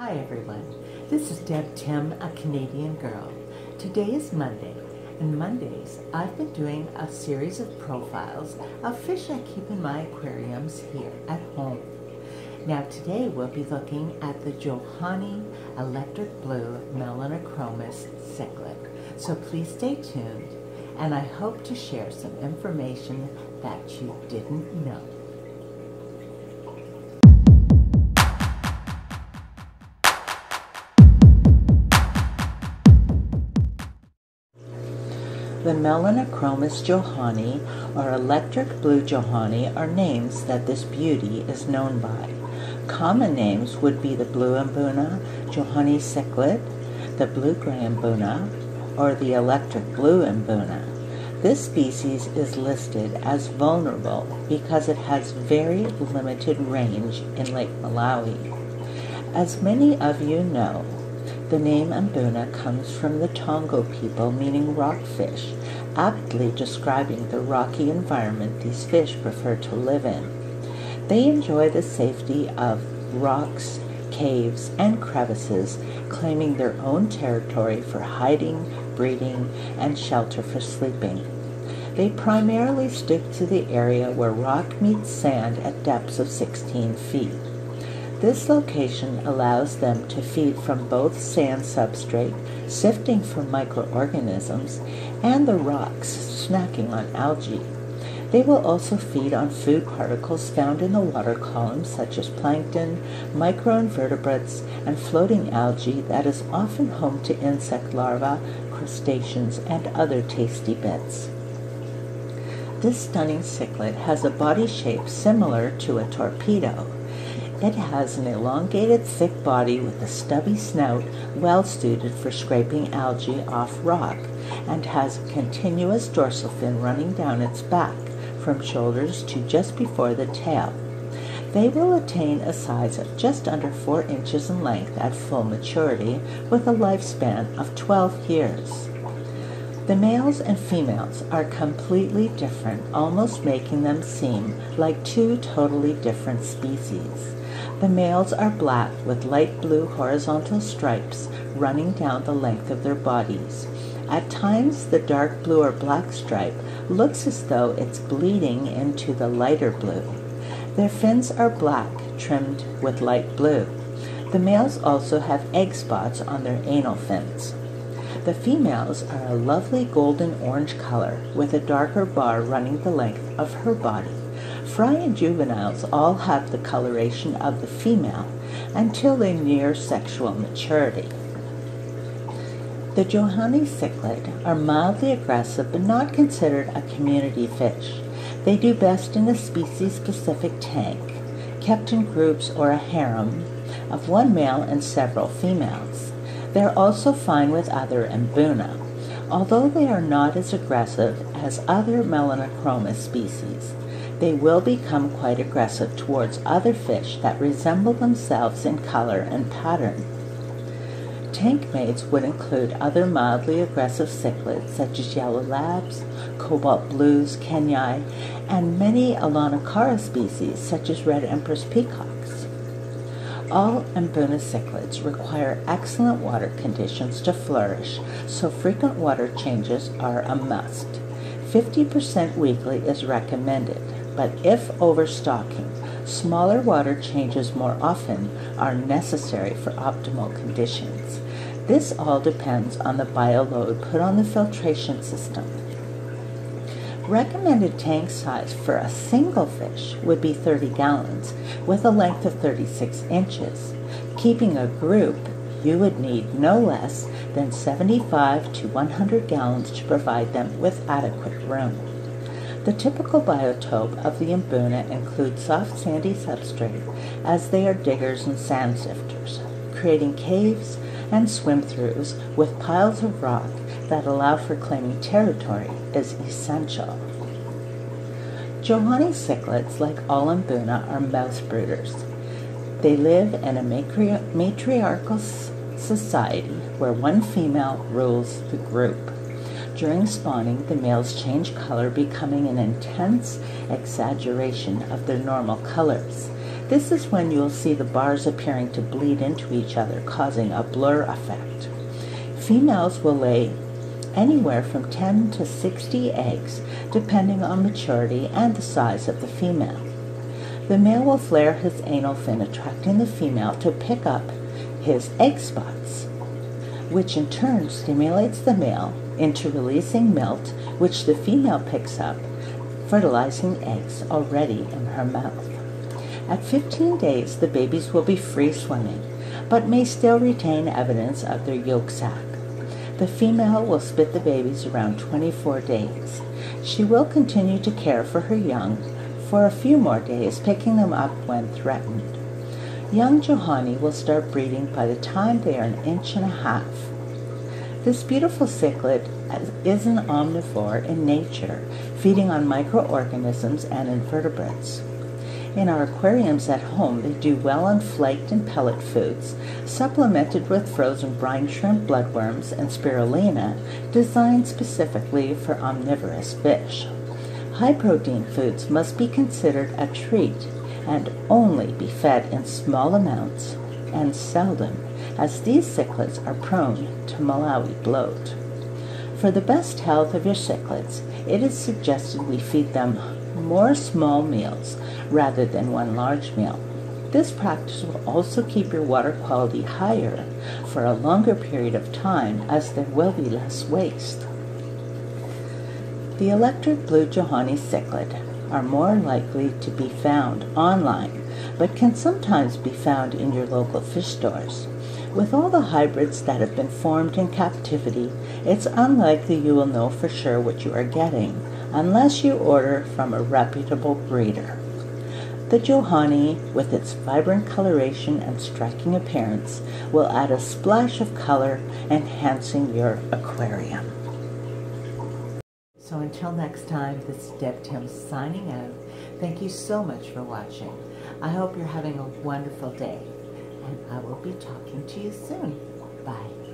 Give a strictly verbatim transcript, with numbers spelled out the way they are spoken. Hi everyone, this is Deb Tim, a Canadian girl. Today is Monday, and Mondays I've been doing a series of profiles of fish I keep in my aquariums here at home. Now today we'll be looking at the Johannii Electric Blue Melanochromis Cichlid. So please stay tuned, and I hope to share some information that you didn't know. The Melanochromis Johannii or Electric Blue Johannii are names that this beauty is known by. Common names would be the Blue Mbuna, Johannii Cichlid, the Blue-Gray Mbuna, or the Electric Blue Mbuna. This species is listed as vulnerable because it has very limited range in Lake Malawi. As many of you know, the name Mbuna comes from the Tongo people, meaning rockfish, aptly describing the rocky environment these fish prefer to live in. They enjoy the safety of rocks, caves, and crevices, claiming their own territory for hiding, breeding, and shelter for sleeping. They primarily stick to the area where rock meets sand at depths of sixteen feet. This location allows them to feed from both sand substrate, sifting for microorganisms, and the rocks, snacking on algae. They will also feed on food particles found in the water column, such as plankton, microinvertebrates, and floating algae that is often home to insect larvae, crustaceans, and other tasty bits. This stunning cichlid has a body shape similar to a torpedo. It has an elongated, thick body with a stubby snout well suited for scraping algae off rock, and has a continuous dorsal fin running down its back from shoulders to just before the tail. They will attain a size of just under four inches in length at full maturity with a lifespan of twelve years. The males and females are completely different, almost making them seem like two totally different species. The males are black with light blue horizontal stripes running down the length of their bodies. At times, the dark blue or black stripe looks as though it's bleeding into the lighter blue. Their fins are black, trimmed with light blue. The males also have egg spots on their anal fins. The females are a lovely golden orange color with a darker bar running the length of her body. Fry juveniles all have the coloration of the female until they near sexual maturity. The Johannii cichlid are mildly aggressive but not considered a community fish. They do best in a species-specific tank, kept in groups or a harem of one male and several females. They're also fine with other Mbuna, although they are not as aggressive as other Melanochromis species. They will become quite aggressive towards other fish that resemble themselves in color and pattern. Tank mates would include other mildly aggressive cichlids such as yellow labs, cobalt blues, kenyai, and many Aulonocara species such as red empress peacocks. All Mbuna cichlids require excellent water conditions to flourish, so frequent water changes are a must. fifty percent weekly is recommended, but if overstocking, smaller water changes more often are necessary for optimal conditions. This all depends on the bioload put on the filtration system. Recommended tank size for a single fish would be thirty gallons with a length of thirty-six inches. Keeping a group, you would need no less than seventy-five to one hundred gallons to provide them with adequate room. The typical biotope of the Mbuna includes soft sandy substrate, as they are diggers and sand sifters, creating caves and swim-throughs with piles of rock that allow for claiming territory is essential. Johannii cichlids, like all Mbuna, are mouse brooders. They live in a matri matriarchal society where one female rules the group. During spawning, the males change color, becoming an intense exaggeration of their normal colors. This is when you'll see the bars appearing to bleed into each other, causing a blur effect. Females will lay anywhere from ten to sixty eggs, depending on maturity and the size of the female. The male will flare his anal fin, attracting the female to pick up his egg spots, which in turn stimulates the male into releasing milt, which the female picks up, fertilizing eggs already in her mouth. At fifteen days, the babies will be free swimming, but may still retain evidence of their yolk sac. The female will spit the babies around twenty-four days. She will continue to care for her young for a few more days, picking them up when threatened. Young Johannii will start breeding by the time they are an inch and a half. This beautiful cichlid is an omnivore in nature, feeding on microorganisms and invertebrates. In our aquariums at home, they do well on flaked and pellet foods, supplemented with frozen brine shrimp, bloodworms, and spirulina, designed specifically for omnivorous fish. High-protein foods must be considered a treat and only be fed in small amounts and seldom, as these cichlids are prone to Malawi bloat. For the best health of your cichlids, it is suggested we feed them more small meals rather than one large meal. This practice will also keep your water quality higher for a longer period of time, as there will be less waste. The electric blue Johannii cichlid are more likely to be found online, but can sometimes be found in your local fish stores. With all the hybrids that have been formed in captivity, it's unlikely you will know for sure what you are getting, unless you order from a reputable breeder. The Johannii, with its vibrant coloration and striking appearance, will add a splash of color, enhancing your aquarium. So until next time, this is Deb Tim signing out. Thank you so much for watching. I hope you're having a wonderful day, and I will be talking to you soon. Bye.